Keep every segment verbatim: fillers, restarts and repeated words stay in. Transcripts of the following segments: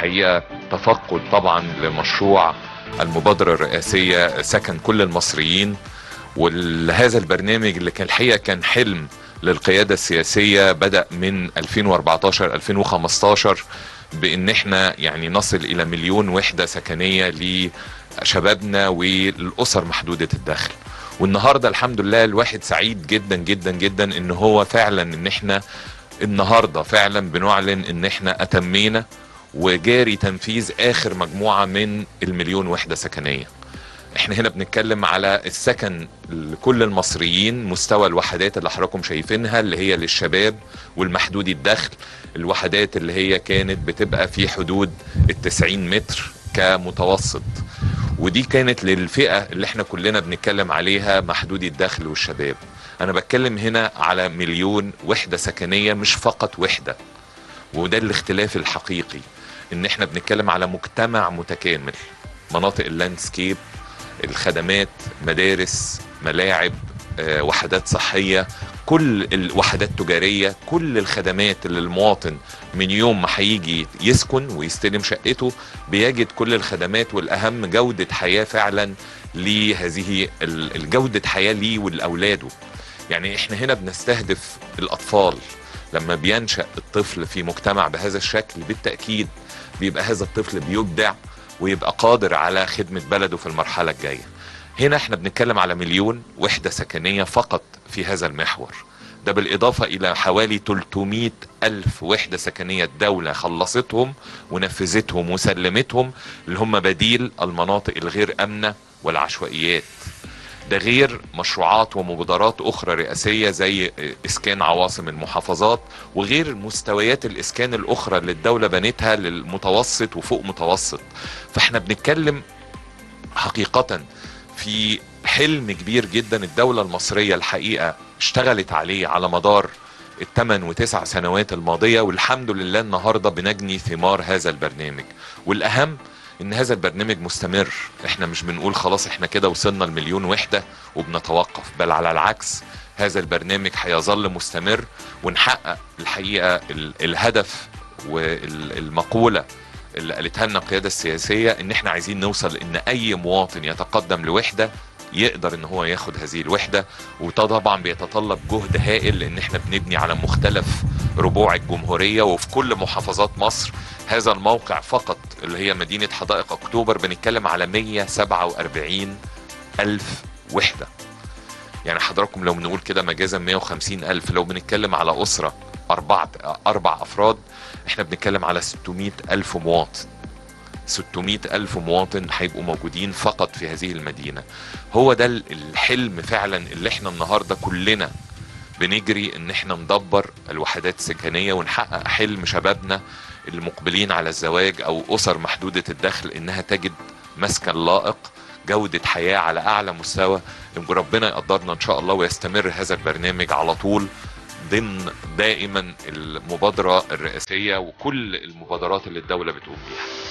الحقيقة تفقد طبعا لمشروع المبادرة الرئاسية سكن كل المصريين، وهذا البرنامج اللي كان الحقيقة كان حلم للقيادة السياسية بدأ من ألفين وأربعتاشر ألفين وخمستاشر بأن احنا يعني نصل إلى مليون وحدة سكنية لشبابنا والأسر محدودة الدخل. والنهاردة الحمد لله الواحد سعيد جدا جدا جدا ان هو فعلا ان احنا النهاردة فعلا بنعلن ان احنا اتمينا وجاري تنفيذ اخر مجموعة من المليون وحدة سكنية. احنا هنا بنتكلم على السكن لكل المصريين، مستوى الوحدات اللي حضراتكم شايفينها اللي هي للشباب والمحدود الدخل، الوحدات اللي هي كانت بتبقى في حدود التسعين متر كمتوسط، ودي كانت للفئة اللي احنا كلنا بنتكلم عليها محدودي الدخل والشباب. انا بتكلم هنا على مليون وحدة سكنية مش فقط وحدة، وده الاختلاف الحقيقي ان احنا بنتكلم على مجتمع متكامل، مناطق اللاندسكيب، الخدمات، مدارس، ملاعب، اه وحدات صحية، كل الوحدات تجارية، كل الخدمات اللي المواطن من يوم ما هيجي يسكن ويستلم شقته بيجد كل الخدمات، والأهم جودة حياة فعلا لهذه الجودة حياة ليه ولأولاده. يعني احنا هنا بنستهدف الأطفال. لما بينشأ الطفل في مجتمع بهذا الشكل بالتأكيد بيبقى هذا الطفل بيبدع ويبقى قادر على خدمة بلده في المرحلة الجاية. هنا احنا بنتكلم على مليون وحدة سكنية فقط في هذا المحور ده، بالإضافة إلى حوالي تلتمية ألف وحدة سكنية الدولة خلصتهم ونفذتهم وسلمتهم اللي هم بديل المناطق الغير أمنة والعشوائيات. ده غير مشروعات ومبادرات أخرى رئاسية زي إسكان عواصم المحافظات، وغير مستويات الإسكان الأخرى اللي الدولة بنتها للمتوسط وفوق متوسط. فاحنا بنتكلم حقيقة في حلم كبير جدا الدولة المصرية الحقيقة اشتغلت عليه على مدار الثمان وتسع سنوات الماضية، والحمد لله النهاردة بنجني ثمار هذا البرنامج. والأهم ان هذا البرنامج مستمر، احنا مش بنقول خلاص احنا كده وصلنا المليون وحدة وبنتوقف، بل على العكس هذا البرنامج هيظل مستمر ونحقق الحقيقة الهدف والمقولة اللي قالتها لنا القيادة السياسية ان احنا عايزين نوصل ان اي مواطن يتقدم لوحدة يقدر ان هو ياخد هذه الوحدة. وده طبعا بيتطلب جهد هائل لان احنا بنبني على مختلف ربوع الجمهورية وفي كل محافظات مصر. هذا الموقع فقط اللي هي مدينة حدائق اكتوبر بنتكلم على مية وسبعة وأربعين ألف وحدة، يعني حضراتكم لو بنقول كده مجازا مية وخمسين ألف، لو بنتكلم على أسرة أربعة أربع أفراد احنا بنتكلم على ستمية ألف مواطن. ستمية ألف مواطن هيبقوا موجودين فقط في هذه المدينة. هو ده الحلم فعلا اللي احنا النهاردة كلنا بنجري ان احنا ندبر الوحدات السكنية ونحقق حلم شبابنا المقبلين على الزواج او اسر محدودة الدخل انها تجد مسكن لائق، جودة حياة على اعلى مستوى. ربنا يقدرنا ان شاء الله ويستمر هذا البرنامج على طول ضمن دائما المبادرة الرئاسية وكل المبادرات اللي الدولة بتقوم بيها.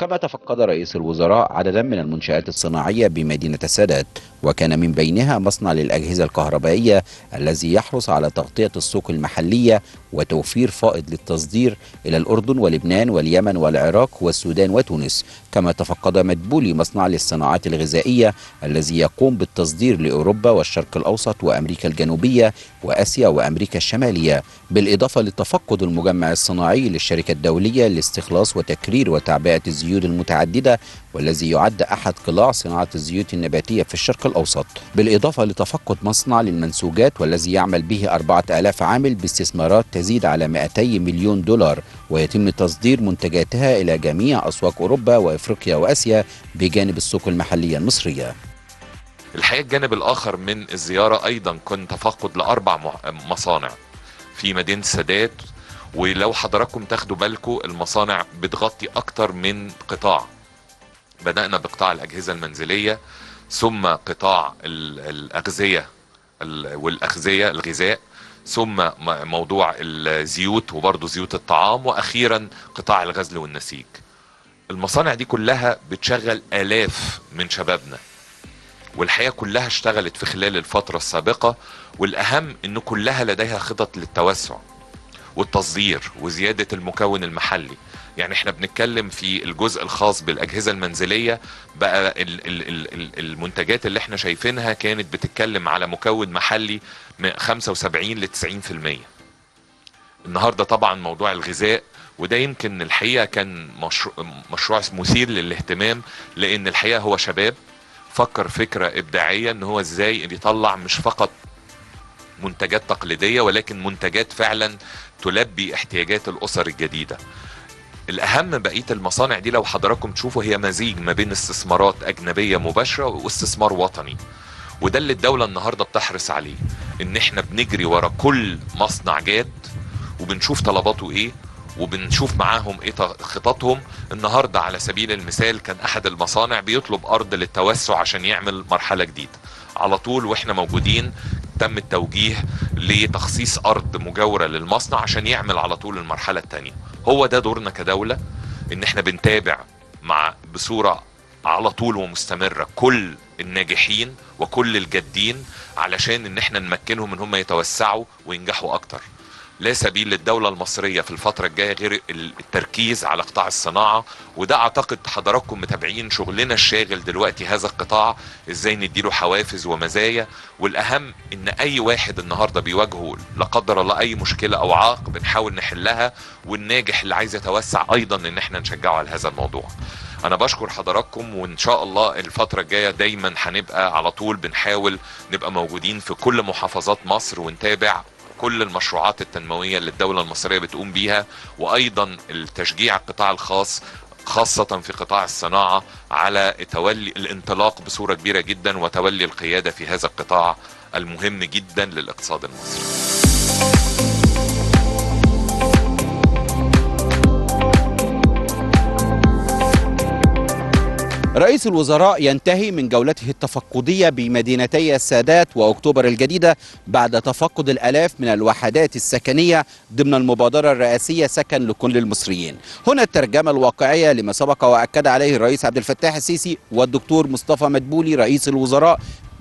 كما تفقد رئيس الوزراء عددا من المنشآت الصناعية بمدينة السادات، وكان من بينها مصنع للأجهزة الكهربائية الذي يحرص على تغطية السوق المحلية وتوفير فائض للتصدير إلى الأردن ولبنان واليمن والعراق والسودان وتونس. كما تفقد مدبولي مصنع للصناعات الغذائية الذي يقوم بالتصدير لأوروبا والشرق الأوسط وأمريكا الجنوبية وآسيا وأمريكا الشمالية، بالإضافة لتفقد المجمع الصناعي للشركة الدولية لاستخلاص وتكرير وتعبئة الزيوت المتعددة والذي يعد أحد قلاع صناعة الزيوت النباتية في الشرق الأوسط، بالإضافة لتفقد مصنع للمنسوجات والذي يعمل به أربعة آلاف عامل باستثمارات تزيد على مئتي مليون دولار، ويتم تصدير منتجاتها إلى جميع أسواق أوروبا وإفريقيا وآسيا بجانب السوق المحلية المصرية. الحقيقة الجانب الآخر من الزيارة أيضا كان تفقد لأربع مصانع في مدينة السادات، ولو حضراتكم تاخدوا بالكم المصانع بتغطي أكتر من قطاع. بدأنا بقطاع الأجهزة المنزلية، ثم قطاع الأغذية والأغذية الغذاء، ثم موضوع الزيوت وبرضه زيوت الطعام، وأخيرا قطاع الغزل والنسيج. المصانع دي كلها بتشغل آلاف من شبابنا والحقيقة كلها اشتغلت في خلال الفترة السابقة، والأهم إن كلها لديها خطط للتوسع والتصدير وزيادة المكون المحلي. يعني احنا بنتكلم في الجزء الخاص بالأجهزة المنزلية، بقى المنتجات اللي احنا شايفينها كانت بتتكلم على مكون محلي من خمسة وسبعين لتسعين في المية. النهاردة طبعا موضوع الغذاء، وده يمكن الحقيقة كان مشروع, مشروع مثير للاهتمام، لأن الحقيقة هو شباب فكر فكرة إبداعية إن هو إزاي يطلع مش فقط منتجات تقليدية ولكن منتجات فعلا تلبي احتياجات الأسر الجديدة. الأهم بقية المصانع دي لو حضراتكم تشوفوا هي مزيج ما بين استثمارات أجنبية مباشرة واستثمار وطني، وده اللي الدولة النهاردة بتحرص عليه، إن إحنا بنجري ورا كل مصنع جاد وبنشوف طلباته إيه وبنشوف معاهم ايه خططهم. النهارده على سبيل المثال كان احد المصانع بيطلب ارض للتوسع عشان يعمل مرحله جديده. على طول واحنا موجودين تم التوجيه لتخصيص ارض مجاوره للمصنع عشان يعمل على طول المرحله الثانيه. هو ده دورنا كدوله، ان احنا بنتابع مع بصوره على طول ومستمره كل الناجحين وكل الجادين علشان ان احنا نمكنهم ان هم يتوسعوا وينجحوا اكتر. لا سبيل للدولة المصرية في الفترة الجاية غير التركيز على قطاع الصناعة، وده أعتقد حضراتكم متابعين شغلنا الشاغل دلوقتي هذا القطاع إزاي نديله حوافز ومزايا. والأهم إن أي واحد النهاردة بيواجهه لا قدر الله أي مشكلة أو عائق بنحاول نحلها، والناجح اللي عايز يتوسع أيضا إن إحنا نشجعه على هذا الموضوع. أنا بشكر حضراتكم، وإن شاء الله الفترة الجاية دايما هنبقى على طول بنحاول نبقى موجودين في كل محافظات مصر ونتابع كل المشروعات التنموية اللي الدولة المصرية بتقوم بيها، وأيضا التشجيع القطاع الخاص خاصة في قطاع الصناعة على تولي الانطلاق بصورة كبيرة جدا وتولي القيادة في هذا القطاع المهم جدا للاقتصاد المصري. رئيس الوزراء ينتهي من جولته التفقدية بمدينتي السادات وأكتوبر الجديدة بعد تفقد الآلاف من الوحدات السكنية ضمن المبادرة الرئاسية سكن لكل المصريين. هنا الترجمة الواقعية لما سبق وأكد عليه الرئيس عبد الفتاح السيسي والدكتور مصطفى مدبولي رئيس الوزراء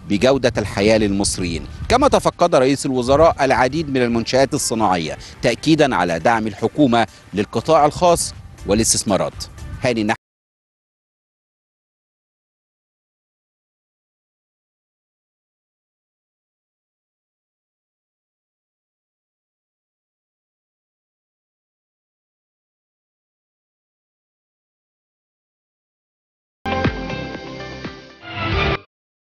بجودة الحياة للمصريين. كما تفقد رئيس الوزراء العديد من المنشآت الصناعية تأكيدا على دعم الحكومة للقطاع الخاص والاستثمارات. هاني